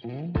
Created